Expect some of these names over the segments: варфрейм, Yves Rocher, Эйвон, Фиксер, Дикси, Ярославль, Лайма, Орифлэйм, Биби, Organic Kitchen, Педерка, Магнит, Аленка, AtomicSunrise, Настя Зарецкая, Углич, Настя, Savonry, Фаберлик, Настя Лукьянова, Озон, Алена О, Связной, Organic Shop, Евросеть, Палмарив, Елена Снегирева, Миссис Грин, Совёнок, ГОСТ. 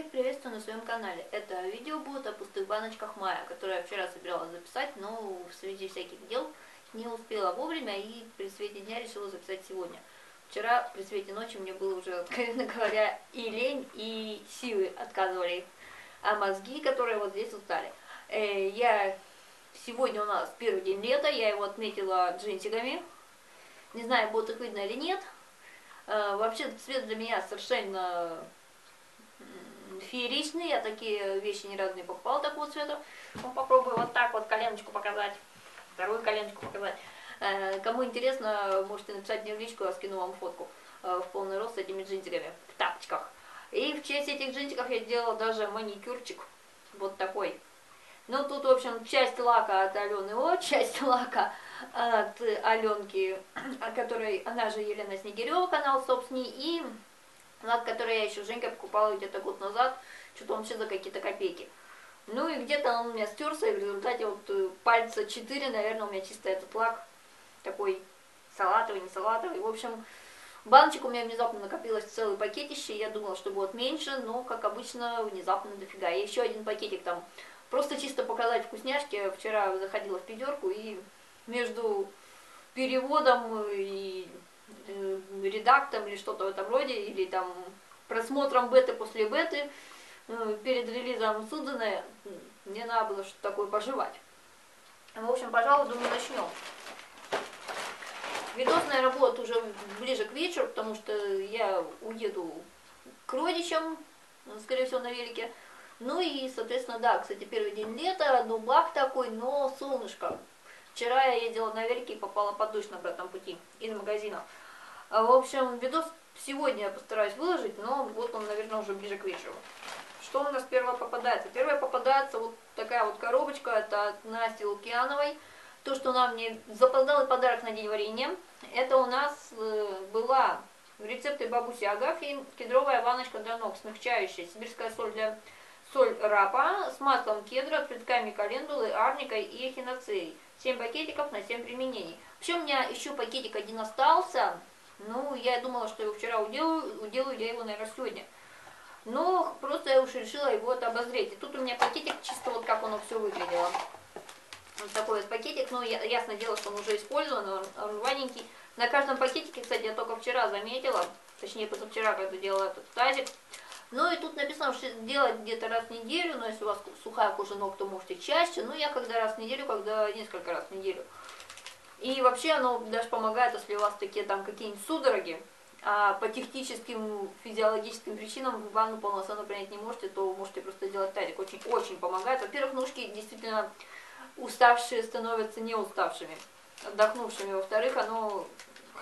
Всех приветствую на своем канале. Это видео будет о пустых баночках мая, которые я вчера собиралась записать, но в связи всяких дел не успела вовремя и при свете дня решила записать сегодня. Вчера при свете ночи мне было уже, откровенно говоря, и лень, и силы отказывали, а мозги, которые вот здесь устали. Сегодня у нас первый день лета, я его отметила джинсиками. Не знаю, будет их видно или нет. Вообще цвет для меня совершенно фееричный, я такие вещи ни разу не покупала такого цвета. Ну, попробую вот так вот коленочку показать, вторую коленочку показать. Кому интересно, можете написать мне в личку, я скину вам фотку в полный рост с этими джинсиками в тапочках. И в честь этих джинсиков я сделала даже маникюрчик вот такой. Ну тут, в общем, часть лака от Алены О, часть лака от Аленки, о которой она же Елена Снегирева, канал собственный, и лак, который я еще Женька покупала где-то год назад, что-то он все за какие-то копейки. Ну и где-то он у меня стерся, и в результате вот пальца 4, наверное, у меня чисто этот лак, такой салатовый, не салатовый. В общем, баночек у меня внезапно накопилось целый пакетище, я думала, что будет меньше, но, как обычно, внезапно дофига. И еще один пакетик там. Просто чисто показать вкусняшки, вчера заходила в Педерку, и между переводом и редактом или что-то в этом роде, или там просмотром беты после беты, перед релизом Судзаны, мне надо было что-то такое пожевать. В общем, пожалуй, думаю, начнем. Видос, наверное, будет уже ближе к вечеру, потому что я уеду к родичам, скорее всего, на велике. Ну и, соответственно, да, кстати, первый день лета, дублак такой, но солнышко. Вчера я ездила на велике и попала под дождь на обратном пути из магазина. В общем, видос сегодня я постараюсь выложить, но вот он, наверное, уже ближе к вечеру. Что у нас первое попадается? Первое попадается вот такая вот коробочка, это от Насти Лукьяновой. То, что она мне запоздала подарок на день варенья. Это у нас была в рецепте бабуси Агафьи кедровая ваночка для ног, смягчающая, сибирская соль рапа с маслом кедра, цветками календулы, арникой и эхиноцеей. 7 пакетиков на 7 применений. Вообще у меня еще пакетик один остался. Ну, я думала, что его вчера уделаю я его, наверное, сегодня. Но просто я уж решила его обозреть. И тут у меня пакетик, чисто вот как оно все выглядело. Вот такой вот пакетик. Ну, ясное дело, что он уже использован, он ваненький. На каждом пакетике, кстати, я только вчера заметила, точнее, позавчера, когда делала этот тазик. Ну и тут написано, что делать где-то раз в неделю, но если у вас сухая кожа ног, то можете чаще. Ну я когда раз в неделю, когда несколько раз в неделю. И вообще оно даже помогает, если у вас такие там какие-нибудь судороги, а по техническим, физиологическим причинам в ванну полноценно принять не можете, то можете просто делать тазик. Очень-очень помогает. Во-первых, ножки действительно уставшие становятся не уставшими, отдохнувшими. Во-вторых, оно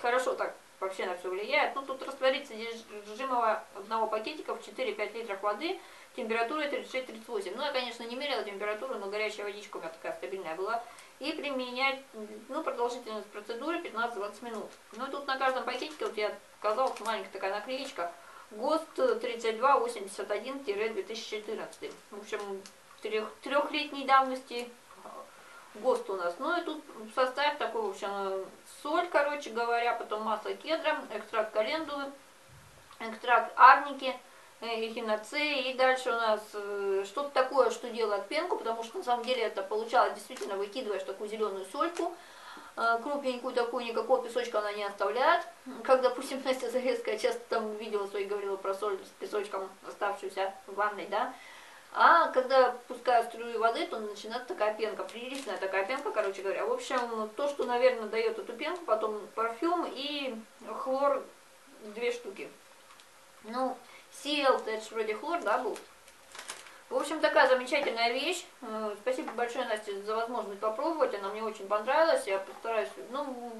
хорошо так вообще на все влияет. Ну, тут растворится содержимого одного пакетика в 4-5 литров воды, температура 36-38. Ну, я, конечно, не мерила температуру, но горячая водичка у меня такая стабильная была. И применять, ну, продолжительность процедуры 15-20 минут. Ну, тут на каждом пакетике, вот я показала, маленькая такая наклеечка, ГОСТ 3281-2014. В общем, трехлетней давности ГОСТ у нас. Ну и тут состав такой, в общем, соль, короче говоря, потом масло кедра, экстракт календулы, экстракт арники, эхиноцеи. И дальше у нас что-то такое, что делает пенку, потому что на самом деле это получалось действительно, выкидываешь такую зеленую сольку, крупненькую такую, никакого песочка она не оставляет. Как, допустим, Настя Зарецкая часто там видела свои, говорила про соль с песочком, оставшуюся в ванной, да. А когда пускаю струю воды, то начинается такая пенка, приличная такая пенка, короче говоря. В общем, то, что, наверное, дает эту пенку, потом парфюм и хлор, 2 штуки. Ну, CL, это же вроде хлор, да, был? В общем, такая замечательная вещь. Спасибо большое, Настя, за возможность попробовать, она мне очень понравилась, я постараюсь, ну,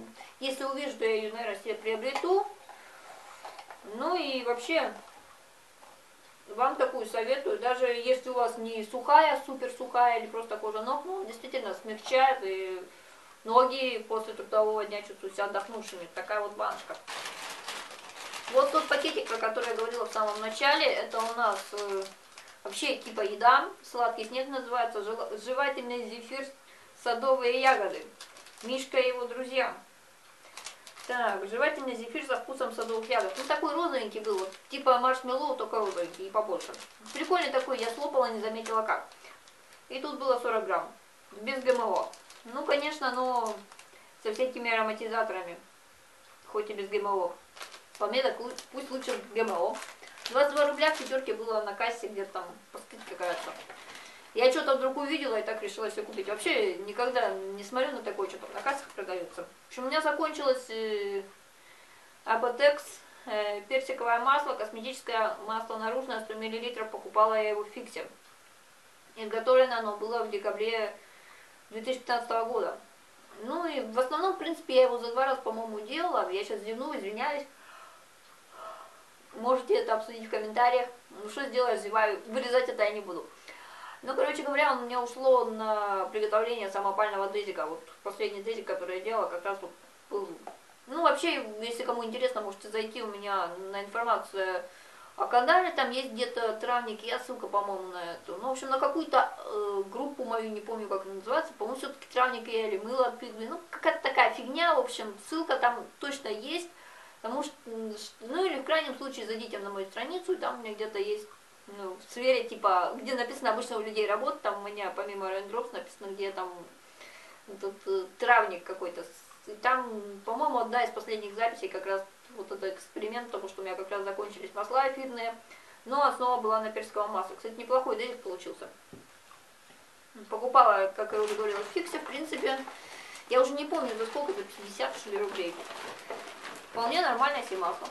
если увижу, то я ее, наверное, себе приобрету. Ну и вообще... Вам такую советую, даже если у вас не сухая, супер сухая или просто кожа ног, ну, действительно смягчает, и ноги после трудового дня чувствуют себя отдохнувшими. Такая вот баночка. Вот тот пакетик, про который я говорила в самом начале, это у нас вообще типа еда, сладкий снег называется, жевательный зефир, садовые ягоды, Мишка и его друзья. Так, жевательный зефир со вкусом садовых ягод. Ну, такой розовенький был, вот, типа маршмеллоу, только розовенький и побольше. Прикольный такой, я слопала, не заметила как. И тут было 40 грамм, без ГМО. Ну, конечно, но со всякими ароматизаторами, хоть и без ГМО. По мне, так пусть лучше ГМО. 22 рубля в пятерке было на кассе, где-то там по скидке, кажется. Я что-то вдруг увидела и так решила все купить. Вообще никогда не смотрю на такое, что-то на кассах продается. В общем, у меня закончилось Аботекс, персиковое масло, косметическое масло наружное, 100 мл. Покупала я его в Фиксе. Изготовлено оно было в декабре 2015 года. Ну и в основном, в принципе, я его за 2 раза, по-моему, делала. Я сейчас зевну, извиняюсь. Можете это обсудить в комментариях. Ну что сделаю, зеваю. Вырезать это я не буду. Ну, короче говоря, у меня ушло на приготовление самопального дезика. Вот последний дезик, который я делала, как раз вот был. Ну, вообще, если кому интересно, можете зайти у меня на информацию о канале. Там есть где-то травник, я ссылка, по-моему, на эту. Ну, в общем, на какую-то группу мою, не помню, как она называется. По-моему, все-таки травник я или мыло от пигли. Ну, какая-то такая фигня, в общем, ссылка там точно есть. Потому что, ну, или в крайнем случае, зайдите на мою страницу, и там у меня где-то есть... Ну, в сфере, типа, где написано обычно у людей работа, там у меня помимо Raindrops написано, где там этот травник какой-то. И там, по-моему, одна из последних записей как раз вот этот эксперимент, потому что у меня как раз закончились масла эфирные, но основа была на персиковом масле. Кстати, неплохой дезик получился. Покупала, как я уже говорила, в Фиксе, в принципе, я уже не помню, за сколько, за 50, что ли, рублей. Вполне нормальное себе масло.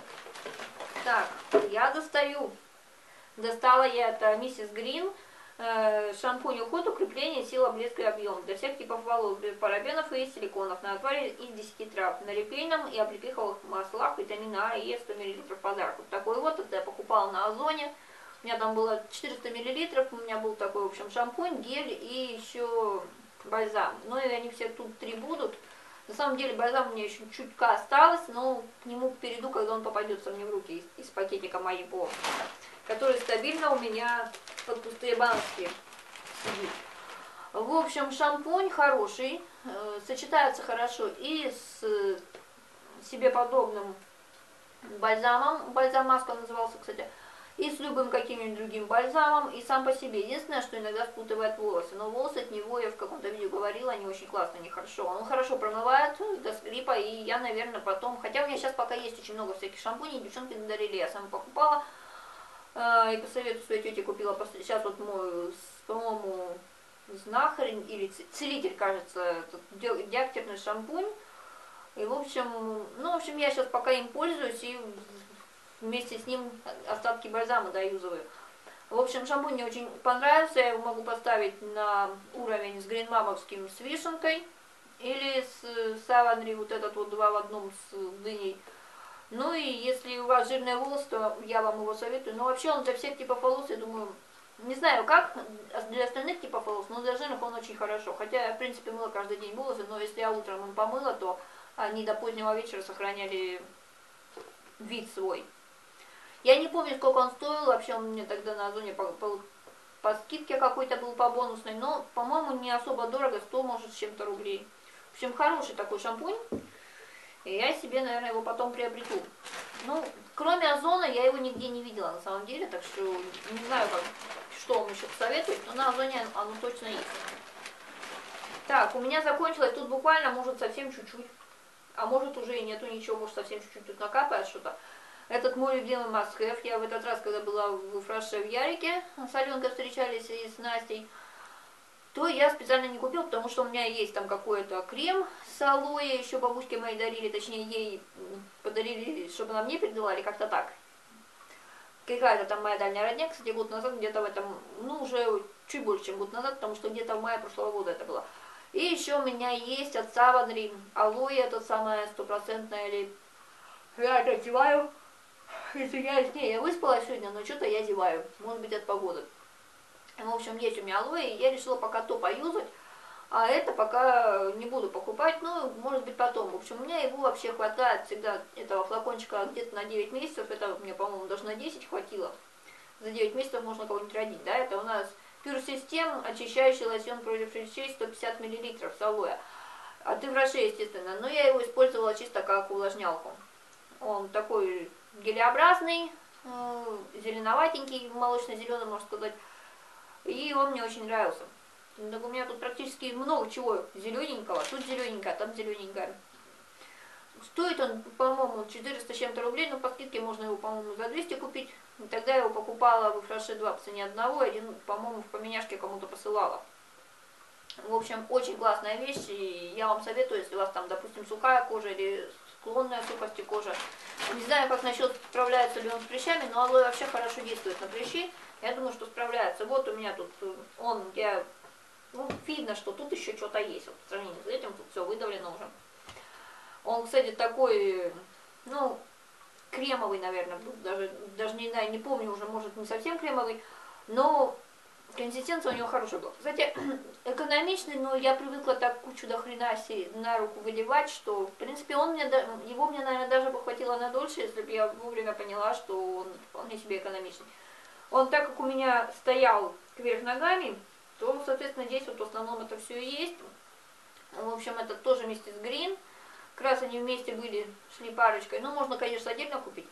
Так, я достаю. Достала я это Миссис Грин, шампунь уход, укрепление, сила, блеск и объем. Для всех типов волос, парабенов и силиконов. На отваре из 10 трав. На репейном и облепиховых маслах, витамин А и Е 100 мл подарок. Вот такой вот, это я покупала на Озоне. У меня там было 400 мл, у меня был такой, в общем, шампунь, гель и еще бальзам. Ну и они все тут 3 будут. На самом деле бальзам у меня еще чутка осталось, но к нему перейду, когда он попадется мне в руки из пакетика моего, который стабильно у меня под пустые баночки сидит. В общем, шампунь хороший, сочетается хорошо и с себе подобным бальзамом, бальзам-маска назывался, кстати, и с любым каким-нибудь другим бальзамом, и сам по себе. Единственное, что иногда спутывает волосы, но волосы от него, я в каком-то видео говорила, не очень классно, нехорошо. Он хорошо промывает до скрипа, и я, наверное, потом, хотя у меня сейчас пока есть очень много всяких шампуней, девчонки надарили, я сама покупала. И по совету своей тети купила, сейчас вот мой, по-моему, знахарь или целитель, кажется, диактерный шампунь. И, в общем, ну, в общем, я сейчас пока им пользуюсь и вместе с ним остатки бальзама доюзываю. В общем, шампунь мне очень понравился, я его могу поставить на уровень с гринмамовским, с вишенкой. Или с Savonry, вот этот вот 2 в 1 с дыней. Ну и если у вас жирные волосы, то я вам его советую. Но вообще он для всех типов волос, я думаю, не знаю как, для остальных типов волос, но для жирных он очень хорошо. Хотя я, в принципе, мыла каждый день волосы, но если я утром им помыла, то они до позднего вечера сохраняли вид свой. Я не помню, сколько он стоил, вообще он мне тогда на Озоне по скидке какой-то был, по бонусной, но, по-моему, не особо дорого, 100, может, с чем-то рублей. В общем, хороший такой шампунь. И я себе, наверное, его потом приобрету. Ну, кроме Озона, я его нигде не видела, на самом деле. Так что не знаю, как, что он еще посоветует. Но на Озоне оно точно есть. Так, у меня закончилось тут буквально, может, совсем чуть-чуть. А может, уже и нету ничего. Может, совсем чуть-чуть тут накапает что-то. Этот мой любимый must-have. Я в этот раз, когда была в Yves Rocher в Ярике, с Аленкой встречались и с Настей, то я специально не купила, потому что у меня есть там какой-то крем с алоэ, еще бабушке моей дарили, точнее ей подарили, чтобы она мне передала, или как-то так. Какая-то там моя дальняя родня, кстати, год назад, где-то в этом, ну уже чуть больше, чем год назад, потому что где-то в мае прошлого года это было. И еще у меня есть от Savonry алоэ, это самая стопроцентная, или я это зеваю, извиняюсь, не, я выспалась сегодня, но что-то я зеваю, может быть от погоды. В общем, есть у меня алоэ, и я решила пока то поюзать, а это пока не буду покупать, ну, может быть, потом. В общем, у меня его вообще хватает всегда, этого флакончика, где-то на 9 месяцев, это мне, по-моему, даже на 10 хватило. За 9 месяцев можно кого-нибудь родить, да, это у нас Pure System очищающий лосьон против прыщей 150 мл с алоэ. от Yves Rocher, естественно, но я его использовала чисто как увлажнялку. Он такой гелеобразный, зеленоватенький, молочно-зеленый, можно сказать, и он мне очень нравился. Так у меня тут практически много чего зелененького, тут зелененькая, там зелененькая. Стоит он, по-моему, 400 с чем-то рублей, но по скидке можно его, по-моему, за 200 купить. Тогда я его покупала в Yves Rocher 2 по цене одного, один, по-моему, в поменяшке кому-то посылала. В общем, очень классная вещь, и я вам советую, если у вас там, допустим, сухая кожа или склонная к сухости кожа. Не знаю, как насчет, справляется ли он с прыщами, но алоэ вообще хорошо действует на прыщи. Я думаю, что справляется. Вот у меня тут он, ну, видно, что тут еще что-то есть. Вот, по сравнению с этим, тут все выдавлено уже. Он, кстати, такой, ну, кремовый, наверное, даже не знаю, не помню уже, может, не совсем кремовый, но консистенция у него хорошая была. Кстати, экономичный, но я привыкла так кучу до хрена на руку выливать, что, в принципе, он мне, его мне, наверное, даже бы хватило на дольше, если бы я вовремя поняла, что он вполне себе экономичный. Он, так как у меня стоял кверх ногами, то, соответственно, здесь вот в основном это все и есть. В общем, это тоже Миссис Грин. Как раз они вместе были, шли парочкой. Ну, можно, конечно, отдельно купить.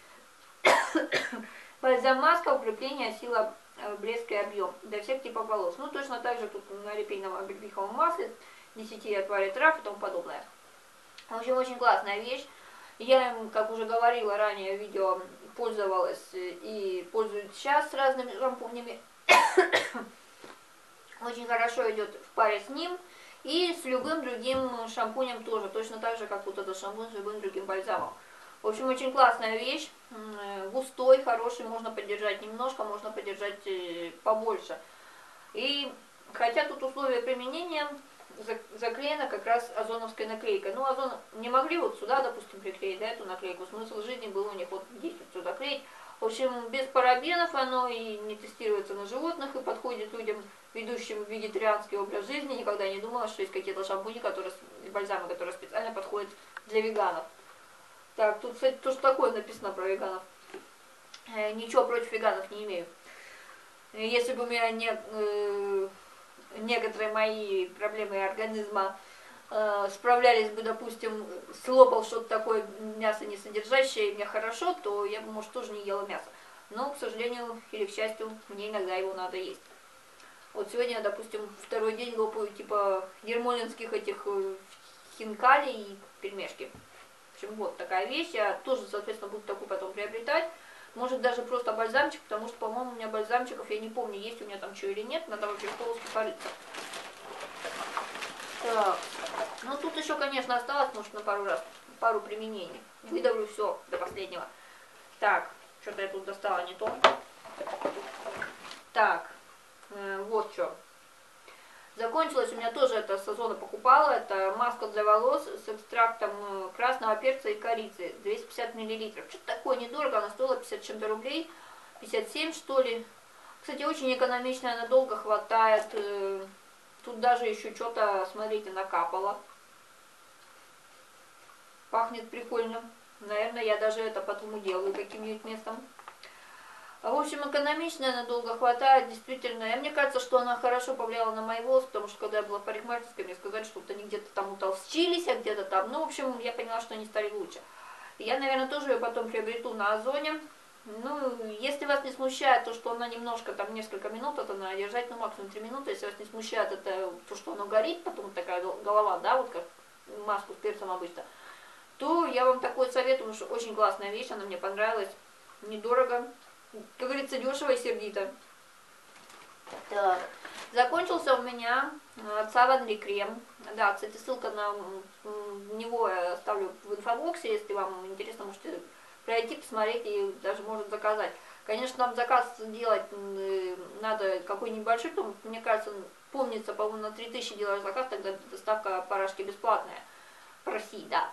Бальзам маска, укрепление, сила, блеск и объем. Для всех типов волос. Ну, точно так же тут на репейном облепиховом масле, 10 отваре трав и тому подобное. В общем, очень классная вещь. Я им, как уже говорила ранее в видео, пользовалась и пользуюсь сейчас с разными шампунями. Очень хорошо идет в паре с ним. И с любым другим шампунем тоже, точно так же, как вот этот шампунь с любым другим бальзамом. В общем, очень классная вещь, густой, хороший, можно подержать немножко, можно подержать побольше. И хотя тут условия применения заклеена как раз озоновской наклейкой. Ну, озон не могли вот сюда, допустим, приклеить, да, эту наклейку, смысл жизни был у них вот здесь вот сюда клеить. В общем, без парабенов оно и не тестируется на животных, и подходит людям, ведущим вегетарианский образ жизни. Никогда не думала, что есть какие-то шампуни, которые, бальзамы, которые специально подходят для веганов. Так, тут, кстати, тоже такое написано про веганов. Ничего против веганов не имею. Если бы у меня некоторые мои проблемы организма справлялись бы, допустим, слопал что-то такое мясо не содержащее, мне хорошо, то я бы, может, тоже не ела мясо. Но, к сожалению или к счастью, мне иногда его надо есть. Вот сегодня, допустим, второй день лопаю типа ермолинских этих хинкали и пельмешки. В общем, вот такая вещь. Я тоже, соответственно, буду такую потом приобретать. Может, даже просто бальзамчик, потому что, по-моему, у меня бальзамчиков, я не помню, есть у меня там что или нет. Надо вообще полностью порыться. Так, ну тут еще, конечно, осталось, может, на пару раз, пару применений. Выдавлю все до последнего. Так, что-то я тут достала не то. Так, вот что. Закончилось у меня тоже, это с Озона покупала, это маска для волос с экстрактом красного перца и корицы, 250 мл. Что-то такое недорого, она стоила 50 чем-то рублей, 57 что ли. Кстати, очень экономично, она долго хватает. Тут даже еще что-то, смотрите, накапало. Пахнет прикольно. Наверное, я даже это потом уделаю каким-нибудь местом. В общем, экономично, она долго хватает, действительно. И мне кажется, что она хорошо повлияла на мои волосы, потому что когда я была в парикмахерской, мне сказали, что вот они где-то там утолщились, а где-то там. Ну, в общем, я поняла, что они стали лучше. Я, наверное, тоже ее потом приобрету на Озоне. Ну, если вас не смущает то, что она немножко, там, несколько минут, это надо держать, ну, максимум 3 минуты. Если вас не смущает это, то, что оно горит, потом такая голова, да, вот как маску с перцем обычно, то я вам такое советую, потому что очень классная вещь, она мне понравилась, недорого, как говорится, дешево и сердито. Так, закончился у меня Savonry крем, да, кстати, ссылка на него я оставлю в инфобоксе, если вам интересно, можете пройти, посмотреть и даже может заказать. Конечно, нам заказ делать надо какой небольшой, потому что, мне кажется, помнится, по-моему, на 3000 делаешь заказ, тогда доставка порошки бесплатная. В России, да.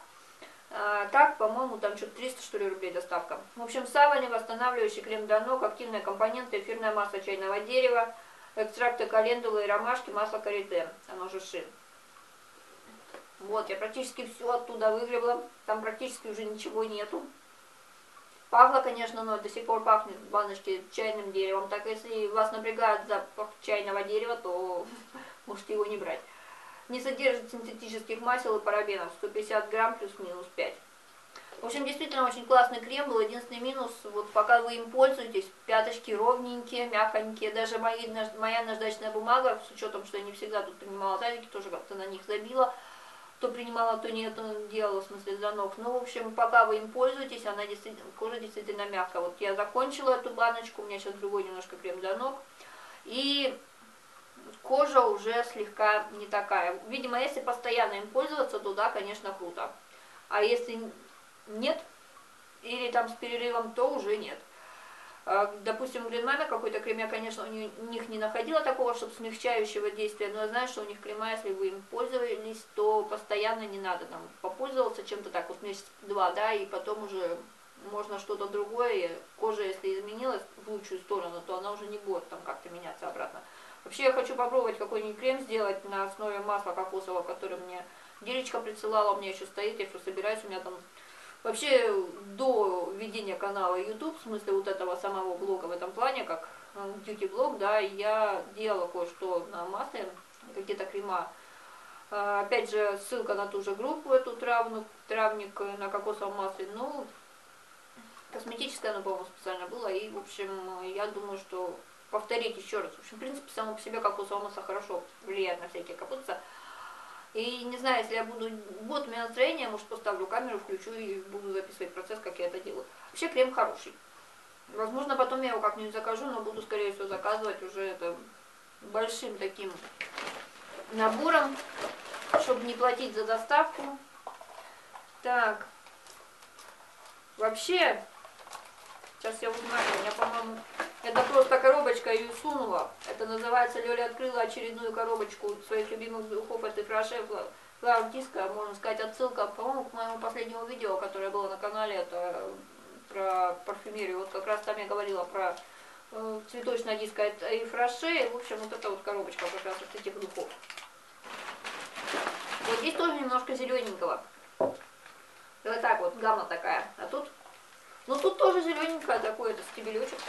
А так, по-моему, там что-то 300, что ли, рублей доставка. В общем, Savonry, восстанавливающий крем для ног, активные компоненты, эфирное масло чайного дерева, экстракты календулы и ромашки, масло карите, оно же ши. Вот, я практически все оттуда выгребла, там практически уже ничего нету. Пахло, конечно, но до сих пор пахнет в баночке чайным деревом. Так, если вас напрягает запах чайного дерева, то можете его не брать. Не содержит синтетических масел и парабенов. 150 грамм плюс-минус 5. В общем, действительно очень классный крем был. Единственный минус, вот пока вы им пользуетесь, пяточки ровненькие, мягонькие. Даже моя наждачная бумага, с учетом, что я не всегда тут принимала тазики, тоже как-то на них забила. То принимала, то нет, делала, в смысле, за ног. Ну, в общем, пока вы им пользуетесь, она действительно, кожа действительно мягкая. Вот я закончила эту баночку, у меня сейчас другой немножко крем для ног. И... кожа уже слегка не такая. Видимо, если постоянно им пользоваться, то да, конечно, круто. А если нет, или там с перерывом, то уже нет. Допустим, у Гринмана какой-то крем, я, конечно, у них не находила такого, чтобы смягчающего действия, но я знаю, что у них крема, если вы им пользовались, то постоянно не надо. Там попользоваться чем-то так, вот месяц-два, да, и потом уже можно что-то другое. Кожа, если изменилась в лучшую сторону, то она уже не будет там как-то меняться обратно. Вообще, я хочу попробовать какой-нибудь крем сделать на основе масла кокосового, которое мне Дирочка присылала, у меня еще стоит, я все собираюсь, у меня там... Вообще, до ведения канала YouTube, в смысле вот этого самого блога в этом плане, как дьюти-блог, да, я делала кое-что на масле, какие-то крема. Опять же, ссылка на ту же группу, эту травник на кокосовом масле, ну, косметическое, оно, по-моему, специально было, и, в общем, я думаю, что... повторить еще раз. В общем, в принципе, само по себе кокосовое масло хорошо влияет на всякие капуцы. И не знаю, если я буду у меня настроение, может, поставлю камеру, включу и буду записывать процесс, как я это делаю. Вообще, крем хороший. Возможно, потом я его как-нибудь закажу, но буду, скорее всего, заказывать уже это большим таким набором, чтобы не платить за доставку. Так. Вообще, сейчас я узнаю, у меня, по-моему... Это просто коробочка, я ее сунула. Это называется, Лёля открыла очередную коробочку своих любимых духов от Yves Rocher, флаг-диска, можно сказать, отсылка, по-моему, к моему последнему видео, которое было на канале, это про парфюмерию. Вот как раз там я говорила про цветочное диско от Yves Rocher, и, в общем, вот эта вот коробочка как раз от этих духов. Вот здесь тоже немножко зелененького. Вот так вот, гамма такая. А тут, ну тут тоже зелененькое такое, это стебелечек.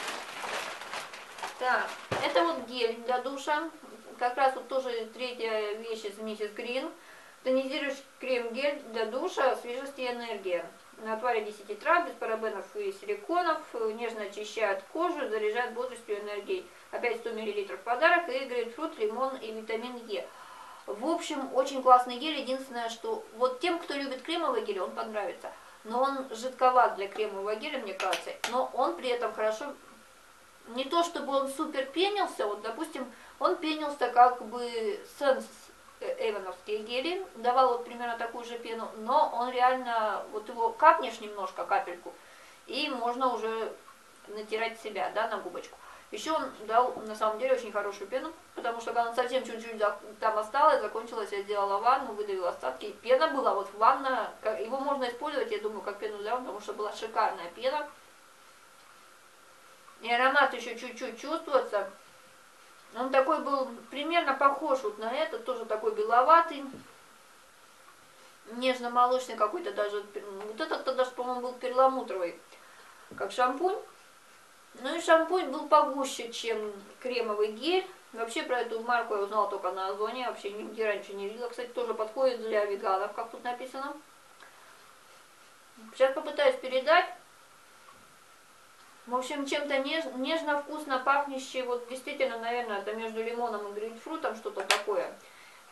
Так, это вот гель для душа, как раз вот тоже третья вещь из Миссис Грин. Тонизирующий крем-гель для душа, свежесть и энергия. На отваре 10 трав, без парабенов и силиконов, нежно очищает кожу, заряжает бодростью и энергией. Опять 100 мл подарок, и грейпфрут, лимон и витамин Е. В общем, очень классный гель, единственное, что вот тем, кто любит кремовый гель, он понравится. Но он жидковат для кремового геля, мне кажется, но он при этом хорошо... Не то чтобы он супер пенился, вот, допустим, он пенился как бы сенс эйвоновские гели, давал вот примерно такую же пену, но он реально, вот его капнешь немножко, капельку, и можно уже натирать себя, да, на губочку. Еще он дал, на самом деле, очень хорошую пену, потому что когда она совсем чуть-чуть там осталась, закончилась, я сделала ванну, выдавила остатки, и пена была, вот ванна, его можно использовать, я думаю, как пену для ванны, потому что была шикарная пена. И аромат еще чуть-чуть чувствуется. Он такой был примерно похож вот на этот, тоже такой беловатый, нежно-молочный какой-то даже. Вот этот-то даже, по-моему, был перламутровый, как шампунь. Ну и шампунь был погуще, чем кремовый гель. Вообще про эту марку я узнала только на Озоне, вообще нигде раньше не видела. Кстати, тоже подходит для веганов, как тут написано. Сейчас попытаюсь передать. В общем, чем-то нежно-вкусно пахнущий, вот действительно, наверное, это между лимоном и грейпфрутом что-то такое.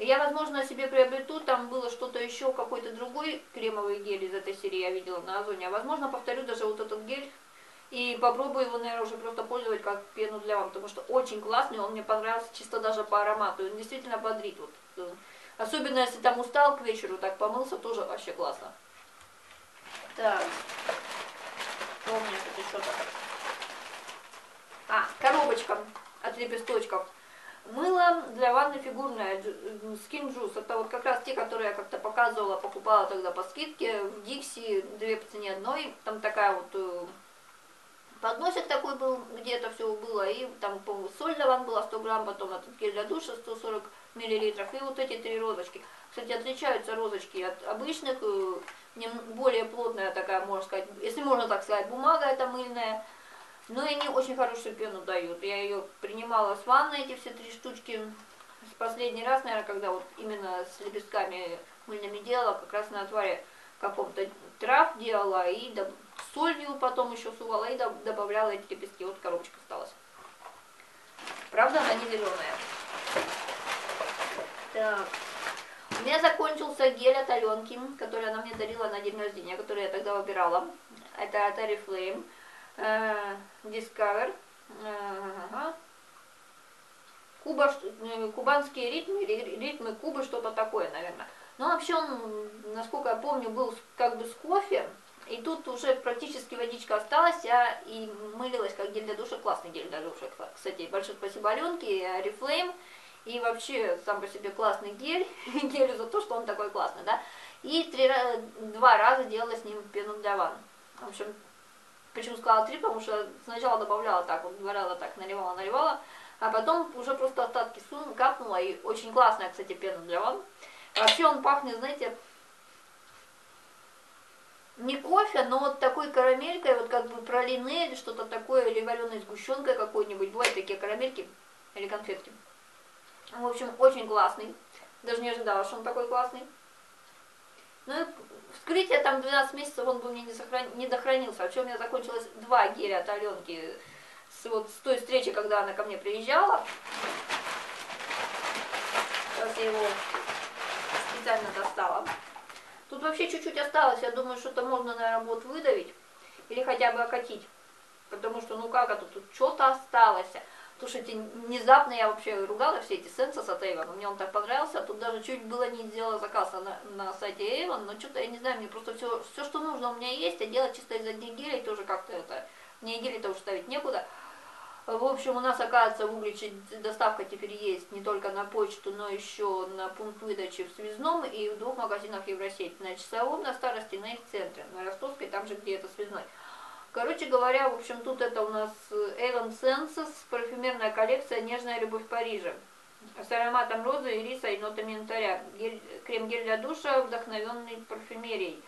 Я, возможно, себе приобрету, там было что-то еще, какой-то другой кремовый гель из этой серии я видела на Озоне. А возможно, повторю даже вот этот гель и попробую его, наверное, уже просто пользовать как пену для ванны, потому что очень классный, он мне понравился чисто даже по аромату, он действительно бодрит. Вот. Особенно, если там устал к вечеру, так помылся, тоже вообще классно. Так, что у меня тут еще такое? А, коробочка от лепесточков. Мыло для ванны фигурное, Skin Juice. Это вот как раз те, которые я как-то показывала, покупала тогда по скидке. В Дикси 2 по цене одной. Там такая вот подносик такой был, где это все было. И там, по-моему, соль для ванны была 100 грамм, потом этот гель для душа 140 миллилитров. И вот эти три розочки. Кстати, отличаются розочки от обычных. Более плотная такая, можно сказать, если можно так сказать, бумага эта мыльная. Но они очень хорошую пену дают. Я ее принимала с ванны, эти все три штучки. Последний раз, наверное, когда вот именно с лепестками мыльными делала, как раз на отваре какого-то трав делала, и солью потом еще сувала, и добавляла эти лепестки. Вот коробочка осталась. Правда, она не зеленая. Так. У меня закончился гель от Аленки, который она мне дарила на день рождения, который я тогда выбирала. Это от Орифлэйм. Discover. Куба, кубанские ритмы Кубы, что-то такое, наверное. Но вообще он, насколько я помню, был как бы с кофе. И тут уже практически водичка осталась, и мылилась как гель для душа. Классный гель для душа, кстати. Большое спасибо Аленке и Орифлэйм. И вообще сам по себе классный гель. Гелю за то, что он такой классный, да. И два раза делала с ним пену для ванн. В общем, почему сказала три, потому что сначала добавляла так, вот два раза так наливала. А потом уже просто остатки капнула, и очень классная, кстати, пена для ванн. Вообще он пахнет, знаете, не кофе, но вот такой карамелькой, вот как бы пралине или что-то такое, или вареной сгущенкой какой-нибудь. Бывают такие карамельки или конфетки. В общем, очень классный. Даже не ожидала, что он такой классный. Ну и вскрытие там 12 месяцев, он бы мне не дохранился. Вообще у меня закончилось два геля от Аленки. Вот с той встречи, когда она ко мне приезжала. Сейчас я его специально достала. Тут вообще чуть-чуть осталось. Я думаю, что-то можно, наверное, будет выдавить. Или хотя бы окатить. Потому что, ну как это, тут что-то осталось. Потому что эти, внезапно я вообще ругала все эти сенсы от Эйвона. Мне он так понравился. Тут даже чуть было не сделала заказ на сайте Эйвон. Но что-то, я не знаю, мне просто все, что нужно у меня есть. А делать чисто из одних гелей тоже как-то это... Мне гели-то уж ставить некуда. В общем, у нас, оказывается, в Угличе доставка теперь есть не только на почту, но еще на пункт выдачи в Связном и в двух магазинах Евросеть. На Часовом, на Старости, на их центре, на Ростовской, там же где-то Связной. Короче говоря, в общем, тут это у нас Эйвон Сенсес, парфюмерная коллекция «Нежная любовь Парижа» с ароматом розы, ириса и нотами янтаря. Крем-гель для душа, вдохновенный парфюмерией.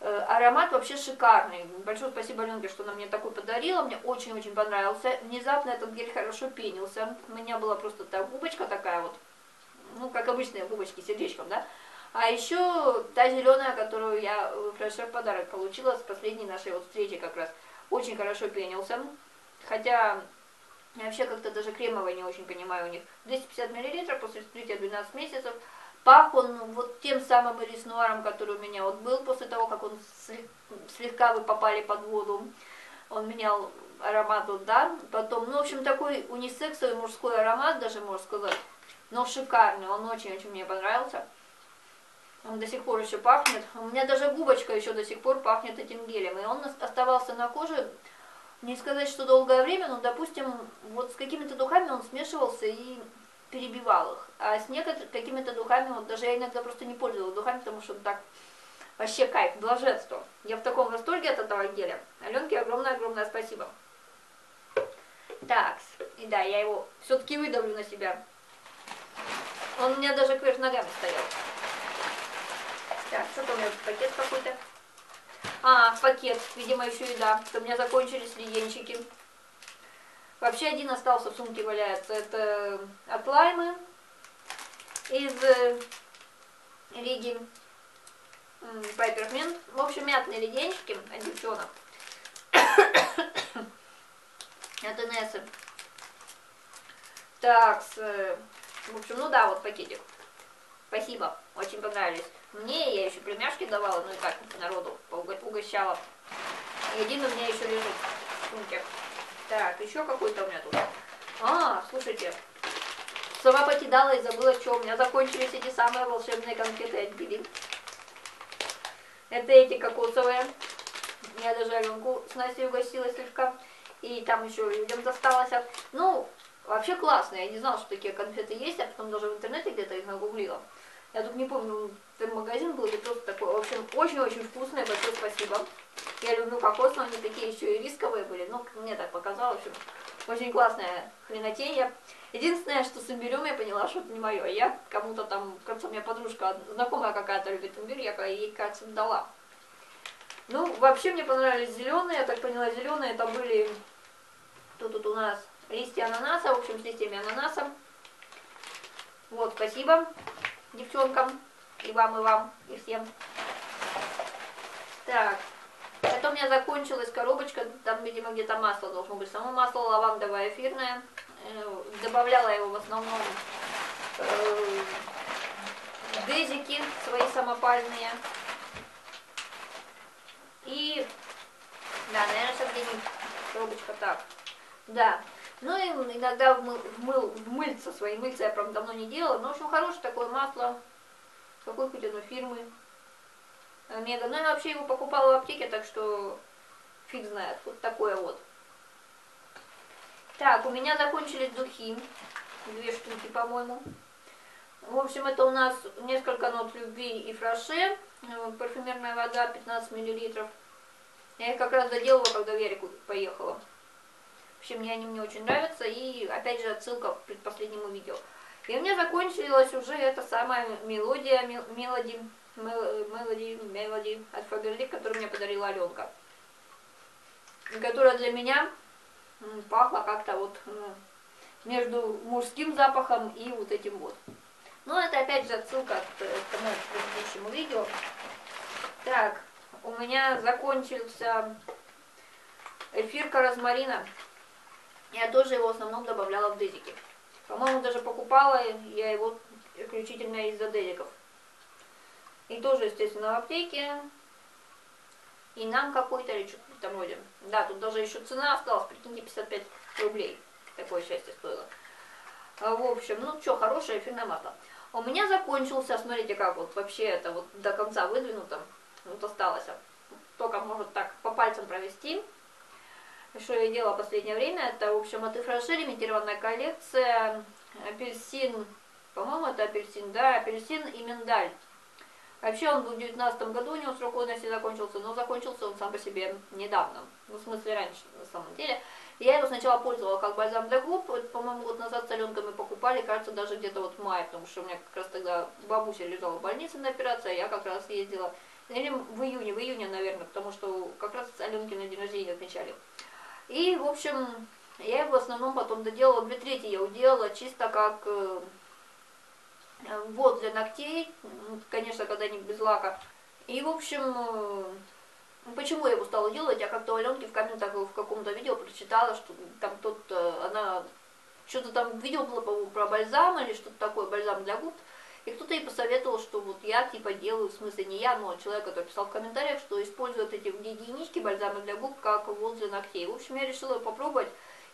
Аромат вообще шикарный. Большое спасибо Аленке, что она мне такой подарила. Мне очень-очень понравился. Внезапно этот гель хорошо пенился. У меня была просто та губочка такая вот. Ну, как обычные губочки с сердечком, да. А еще та зеленая, которую я в подарок получила с последней нашей вот встречи как раз. Очень хорошо пенился. Хотя, я вообще как-то даже кремовый не очень понимаю у них. 250 мл после вскрытия 12 месяцев. Пах он вот тем самым ирис нуаром, который у меня вот был после того, как он слегка вы попали под воду. Он менял аромат вот, да. Потом, ну, в общем, такой унисексовый мужской аромат, даже можно сказать. Но шикарный, он очень-очень мне понравился. Он до сих пор еще пахнет. У меня даже губочка еще до сих пор пахнет этим гелем. И он оставался на коже, не сказать, что долгое время, но, допустим, вот с какими-то духами он смешивался и... перебивал их, а с некоторыми какими-то духами, вот даже я иногда просто не пользовалась духами, потому что так вообще кайф, блаженство. Я в таком восторге от этого геля. Аленке огромное-огромное спасибо. Так, и да, я его все-таки выдавлю на себя. Он у меня даже кверх ногами стоял. Так, что-то у меня пакет какой-то. А, пакет, видимо, еще и да, у меня закончились леденчики. Вообще один остался в сумке валяется. Это от Лаймы из Риги. Пайпермент. В общем, мятные леденчики от девчонок. От Инессы. Так, в общем, ну да, вот пакетик. Спасибо, очень понравились. Мне я еще племяшки давала, ну и так народу угощала. И один у меня еще лежит в сумке. Так, еще какой-то у меня тут. А, слушайте, сама покидала и забыла, что у меня закончились эти самые волшебные конфеты от Биби. Это эти кокосовые. Я даже Аленку с Настей угостила слегка. И там еще людям досталось. Ну, вообще классно. Я не знала, что такие конфеты есть. А потом даже в интернете где-то их нагуглила. Я тут не помню, там магазин был или просто такой. В общем, очень-очень вкусное. Большое спасибо. Я люблю кокос, но они такие еще и рисковые были. Ну, мне так показалось. Очень классная хренотень. Единственное, что с имбирем я поняла, что это не мое. Я кому-то там, в конце у меня подружка, знакомая какая-то любит имбирь, я ей как-то дала. Ну, вообще мне понравились зеленые. Я так поняла, зеленые это были... Тут у нас листья ананаса, в общем, с листьями ананаса. Вот, спасибо девчонкам, и вам, и всем. Так, потом у меня закончилась коробочка, там, видимо, где-то масло должно быть. Само масло лавандовое эфирное. Добавляла его в основном дезики свои самопальные. И, да, наверное, сейчас где-нибудь коробочка так. Да, ну и иногда в мыльце, свои мыльца я, правда, давно не делала. Но, в общем, хорошее такое масло, какой хоть одной фирмы. Мега. Ну, я вообще его покупала в аптеке, так что фиг знает. Вот такое вот. Так, у меня закончились духи. 2 штуки, по-моему. В общем, это у нас несколько нот любви и фраше. Парфюмерная вода, 15 мл. Я их как раз доделала, когда в Ярику поехала. В общем, они мне очень нравятся. И, опять же, отсылка к предпоследнему видео. И у меня закончилась уже эта самая мелодия, Мелоди от Фаберлик, которую мне подарила Аленка. Которая для меня пахла как-то вот между мужским запахом и вот этим вот. Но это опять же отсылка к тому предыдущему видео. Так, у меня закончился эфирка розмарина. Я тоже его в основном добавляла в дезики. По-моему, даже покупала я его исключительно из-за дезиков. И тоже, естественно, в аптеке. И нам какой-то или что-то в этом роде. Да, тут даже еще цена осталась, прикиньте, 55 рублей. Такое счастье стоило. В общем, ну что, хорошее эфирное масло. У меня закончился, смотрите, как вот вообще это вот до конца выдвинуто. Вот осталось. Только может так по пальцам провести. Что я делала в последнее время, это, в общем, от Yves Rocher лимитированная коллекция. Апельсин, по-моему, это апельсин, да, апельсин и миндаль. Вообще он был в 2019 году, у него срок годности закончился, но закончился он сам по себе недавно. Ну, в смысле, раньше, на самом деле. Я его сначала пользовала как бальзам для губ, по-моему, год назад с Аленкой мы покупали, кажется, даже где-то вот в мае, потому что у меня как раз тогда бабуся лежала в больнице на операции, а я как раз ездила, или в июне, наверное, потому что как раз Аленки на день рождения отмечали. И, в общем, я его в основном потом доделала, 2/3 я уделала чисто как... Вот для ногтей, конечно, когда-нибудь без лака. И, в общем, почему я его стала делать, я как-то у Аленки в комментах в каком-то видео прочитала, что там она что-то там, видео было, по-моему, про бальзам или что-то такое, бальзам для губ. И кто-то ей посоветовал, что вот я типа делаю, в смысле не я, но человек, который писал в комментариях, что используют эти единички бальзамы для губ как вот для ногтей. В общем, я решила попробовать.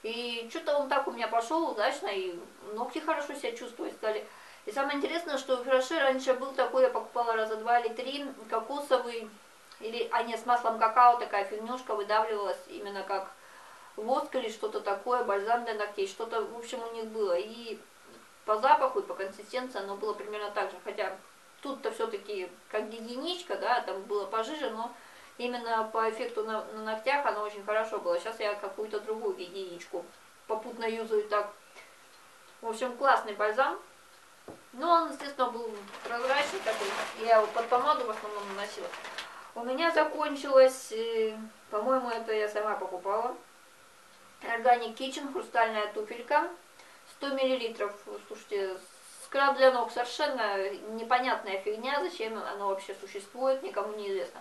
И что-то он так у меня пошел удачно, и ногти хорошо себя чувствовать стали. И самое интересное, что у Yves Rocher раньше был такой, я покупала раза 2 или 3, кокосовый, или, а нет, с маслом какао такая фигнюшка выдавливалась, именно как воск или что-то такое, бальзам для ногтей, что-то, в общем, у них было. И по запаху, и по консистенции оно было примерно так же, хотя тут-то все-таки как единичка, да, там было пожиже, но именно по эффекту на ногтях оно очень хорошо было. Сейчас я какую-то другую единичку попутно юзаю так. В общем, классный бальзам. Ну, он, естественно, был прозрачный такой. Я его под помаду в основном наносила. У меня закончилась, по-моему, это я сама покупала. Organic Kitchen, хрустальная туфелька. 100 мл. Слушайте, скраб для ног, совершенно непонятная фигня. Зачем она вообще существует, никому не известно.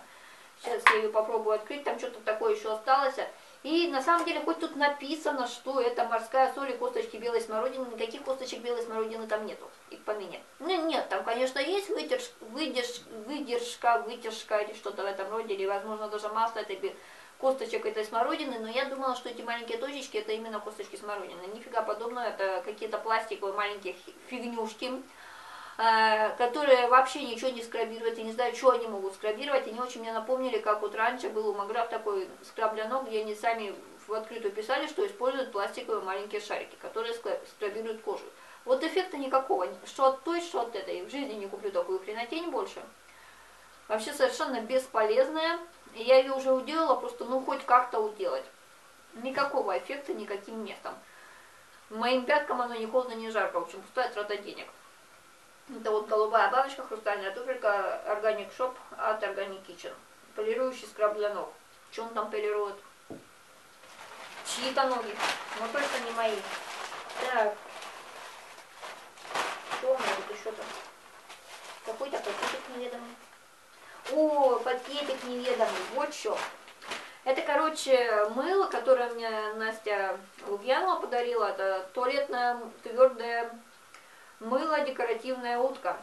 Сейчас я ее попробую открыть. Там что-то такое еще осталось. И на самом деле, хоть тут написано, что это морская соль и косточки белой смородины, никаких косточек белой смородины там нету, и в помине. Ну нет, там, конечно, есть вытяжка или что-то в этом роде, или, возможно, даже масло этой косточек этой смородины, но я думала, что эти маленькие точечки, это именно косточки смородины. Нифига подобного, это какие-то пластиковые маленькие фигнюшки, которые вообще ничего не скрабируют, я не знаю, что они могут скрабировать, они очень мне напомнили, как вот раньше был у Магнит такой скраб для ног, где они сами в открытую писали, что используют пластиковые маленькие шарики, которые скрабируют кожу. Вот эффекта никакого, что от той, что от этой, в жизни не куплю такую хренотень больше. Вообще совершенно бесполезная, я ее уже уделала, просто ну хоть как-то уделать. Никакого эффекта никаким местом. Моим пяткам оно ни холодно, ни жарко, в общем, пустая трата денег. Это вот голубая баночка, хрустальная туфелька, Organic Shop от Organic Kitchen. Полирующий скраб для ног. Что он там полирует? Чьи-то ноги. Но точно не мои. Так. Что у меня пакетик неведомый, вот что. Это, короче, мыло, которое мне Настя Лукьянова подарила. Это туалетное твердое мыло, декоративная утка.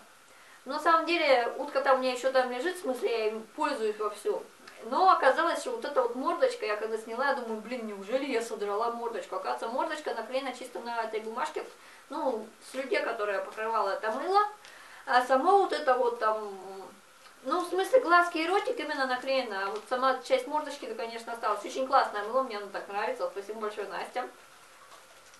Но на самом деле утка-то у меня еще там лежит, в смысле я им пользуюсь вовсю. Но оказалось, что вот эта вот мордочка, я когда сняла, я думаю, блин, неужели я содрала мордочку? Оказывается, мордочка наклеена чисто на этой бумажке, ну, слюде, которая покрывала это мыло. А само вот это вот там, ну, в смысле глазки и ротик именно наклеена. А вот сама часть мордочки-то, конечно, осталась. Очень классное мыло, мне оно так нравится. Спасибо большое, Настя.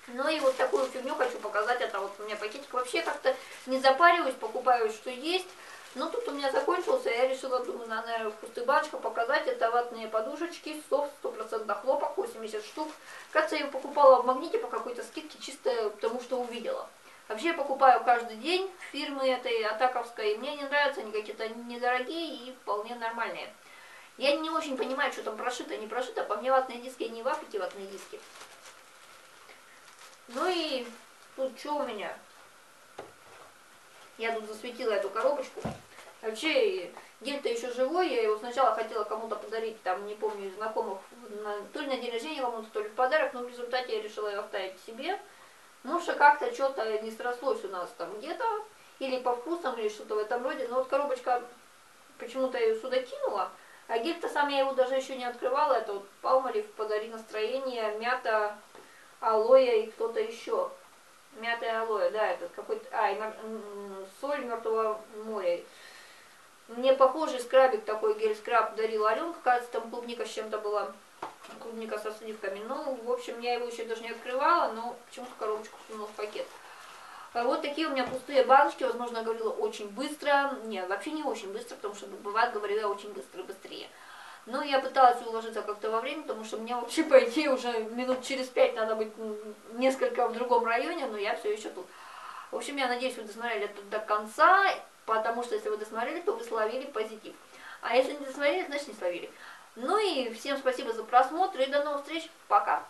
Ну и вот такую фигню хочу показать. Это вот у меня пакетик. Вообще как-то не запариваюсь, покупаю, что есть. Но тут у меня закончился, я решила, думаю, надо, наверное, в пустых баночках показать. Это ватные подушечки, софт, 100% хлопок, 80 штук. Кажется, я ее покупала в Магните по какой-то скидке, чисто потому что увидела. Вообще я покупаю каждый день фирмы этой атаковской, и мне не нравятся, они какие-то недорогие и вполне нормальные. Я не очень понимаю, что там прошито, не прошито, по мне ватные диски, не в Африке ватные диски. Ну и тут что у меня? Я тут засветила эту коробочку. Вообще, гель-то еще живой, я его сначала хотела кому-то подарить, там, не помню, знакомых, то ли на день рождения кому-то, то ли в подарок, но в результате я решила его оставить себе. Ну, что как-то что-то не срослось у нас там где-то, или по вкусам, или что-то в этом роде. Но вот коробочка, почему-то я ее сюда кинула, а гель-то сам я его даже еще не открывала. Это вот Палмарив, подари настроение, мята, алоэ и кто-то еще. Мята и алоэ, да, это какой-то... А, и соль мертвого моря. Мне похожий скрабик такой, гель-скраб дарила Аленка, кажется, там клубника с чем-то была. Клубника со сливками. Ну, в общем, я его еще даже не открывала, но почему-то коробочку сунула в пакет. Вот такие у меня пустые баночки. Возможно, я говорила очень быстро. Нет, вообще не очень быстро, потому что бывает, говорила очень быстро, быстрее. Но я пыталась уложиться как-то во время, потому что мне вообще, по идее, уже минут через 5 надо быть несколько в другом районе, но я все еще тут. В общем, я надеюсь, вы досмотрели это до конца, потому что если вы досмотрели, то вы словили позитив. А если не досмотрели, значит не словили. Ну и всем спасибо за просмотр и до новых встреч. Пока!